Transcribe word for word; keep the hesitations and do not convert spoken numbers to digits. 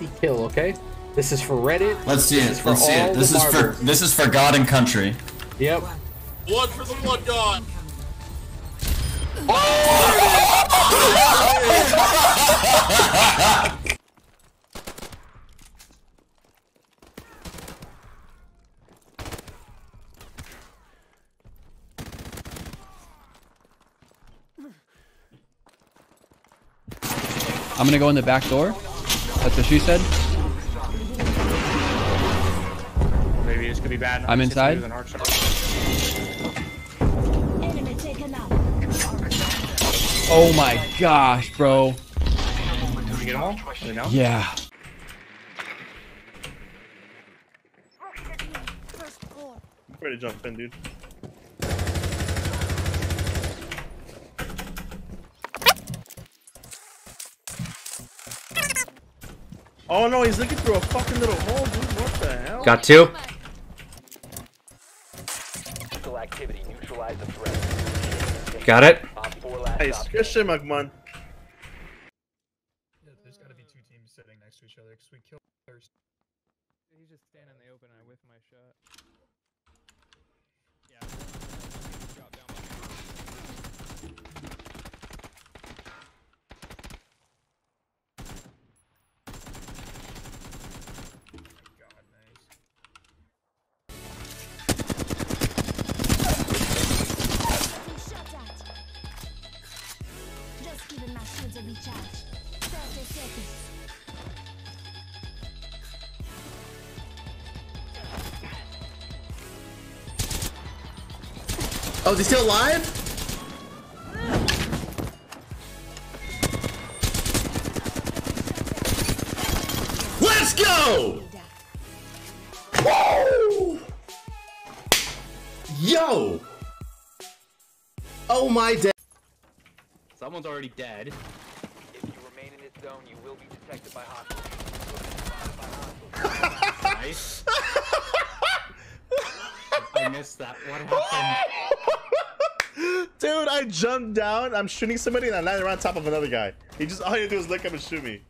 hasty kill, okay? This is for Reddit. Let's see it. Let's see it. This is for this is for God and country. Yep. Blood for the blood god. Oh! I'm gonna go in the back door. That's what she said. Maybe this could be bad. I'm inside. Oh my gosh, bro. Did we get them all? No? Yeah. I'm ready to jump in, dude. Oh no, he's looking through a fucking little hole, dude. What the hell? Got two. Activity, neutralize the threat. Got it. Nice. Good shit, McMahon. Yeah, there's gotta be two teams sitting next to each other because we killed first. He's just standing in the open and I whiffed my shot. Yeah. Drop down my shot. Oh, is he still alive? Let's go! Woo! Yo! Oh my day. Someone's already dead. Zone, you will be detected by hostiles. Nice. I missed that. What happened? Dude, I jumped down. I'm shooting somebody and I landed right on top of another guy. He just all you do is look up and shoot me.